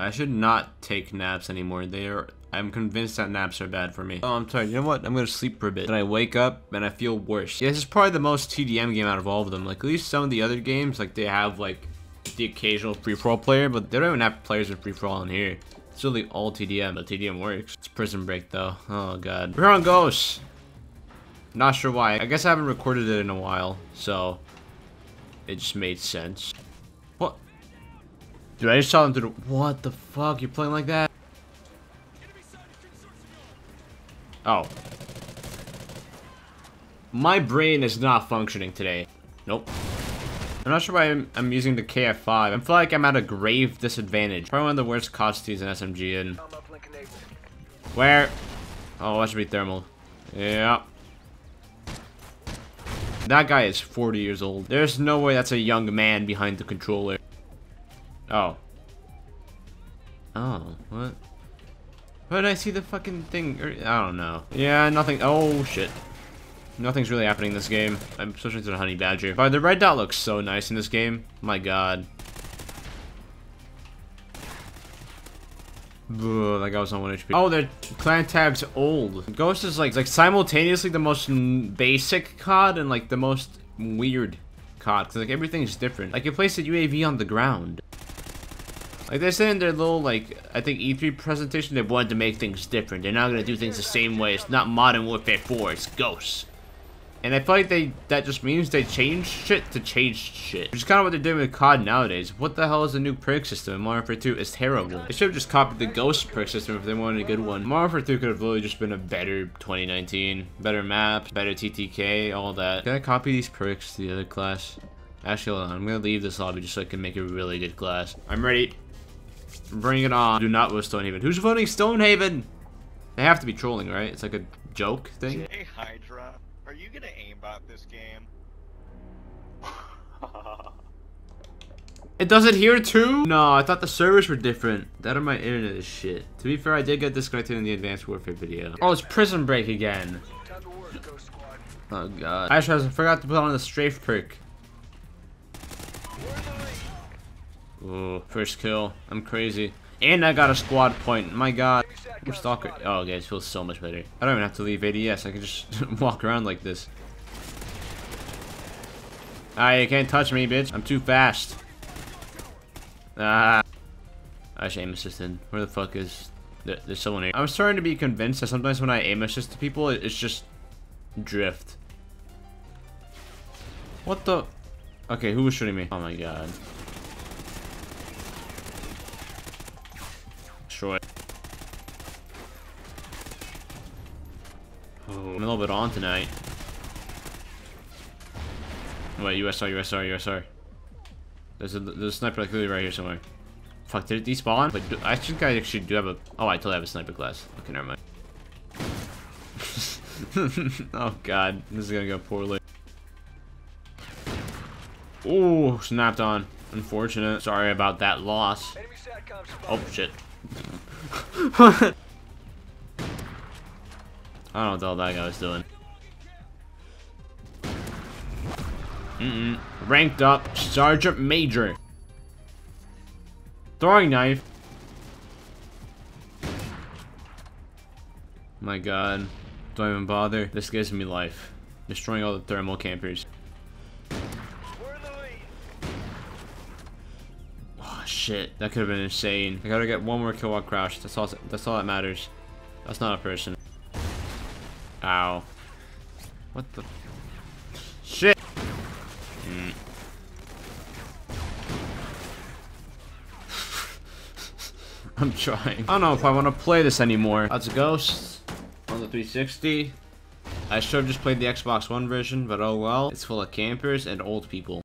I should not take naps anymore. They are, I'm convinced that naps are bad for me. Oh, I'm tired. You know what? I'm gonna sleep for a bit. Then I wake up and I feel worse. Yeah, this is probably the most TDM game out of all of them. Like, at least some of the other games, like, they have, like, the occasional free-for-all player, but they don't even have players with free-for-all in here. It's really all TDM, but TDM works. It's Prison Break, though. Oh, God. We're on Ghosts. Not sure why. I guess I haven't recorded it in a while, so it just made sense. What? Dude, I just saw them through the— what the fuck? You're playing like that? Oh. My brain is not functioning today. Nope. I'm not sure why I'm using the KF-5. I feel like I'm at a grave disadvantage. Probably one of the worst costies in SMG in. Where? Oh, that should be thermal. Yeah. That guy is 40 years old. There's no way that's a young man behind the controller. Oh. Oh, what? Where did I see the fucking thing? I don't know. Yeah, nothing. Oh, shit. Nothing's really happening in this game. I'm switching to the honey badger. But the red dot looks so nice in this game. My God. Ugh, that guy was on 1 HP. Oh, their clan tab's old. Ghost is like simultaneously the most basic COD and like the most weird COD. Cause like everything's different. Like you place a UAV on the ground. Like they said in their little, like, I think E3 presentation, they wanted to make things different. They're not gonna do things the same way. It's not Modern Warfare 4. It's Ghosts. And I feel like that just means they change shit to change shit. Which is kind of what they're doing with COD nowadays. What the hell is the new perk system in Modern Warfare 2? It's terrible. They should have just copied the Ghost perk system if they wanted a good one. Modern Warfare 2 could have really just been a better 2019. Better maps, better TTK, all that. Can I copy these perks to the other class? Actually, hold on. I'm gonna leave this lobby just so I can make a really good class. I'm ready. Bring it on. Do not vote Stonehaven. Who's voting Stonehaven? They have to be trolling, right? It's like a joke thing. Hey, Hydra. Are you gonna aimbot this game? It does it here too? No, I thought the servers were different. That or my internet is shit. To be fair, I did get disconnected in the Advanced Warfare video. Oh, it's Prison Break again. Oh God. Actually, I forgot to put on the strafe perk. Ooh, first kill. I'm crazy. And I got a squad point. My God. I'm stalker. Oh, guys, feels so much better. I don't even have to leave ADS. I can just walk around like this. Ah, you can't touch me, bitch. I'm too fast. Ah. I should aim assist in. Where the fuck is... There's someone here. I'm starting to be convinced that sometimes when I aim assist to people, it's just... drift. What the... Okay, who was shooting me? Oh my God. Destroy. Oh, I'm a little bit on tonight. Wait, USSR, USSR, USSR. There's a sniper like literally right here somewhere. Fuck, did it despawn? But I think I actually do have a... Oh, I totally have a sniper class. Okay, never mind. Oh God, this is gonna go poorly. Ooh, snapped on. Unfortunate. Sorry about that loss. Oh, shit. I don't know what the hell that guy was doing. Ranked up. Sergeant Major. Throwing knife. My God. Don't even bother. This gives me life. Destroying all the thermal campers. Shit, that could have been insane. I gotta get one more kill while crouched. That's all that matters. That's not a person. Ow. What the... Shit! I'm trying. I don't know if I want to play this anymore. That's a Ghost. On the 360. I should have just played the Xbox One version, but oh well. It's full of campers and old people.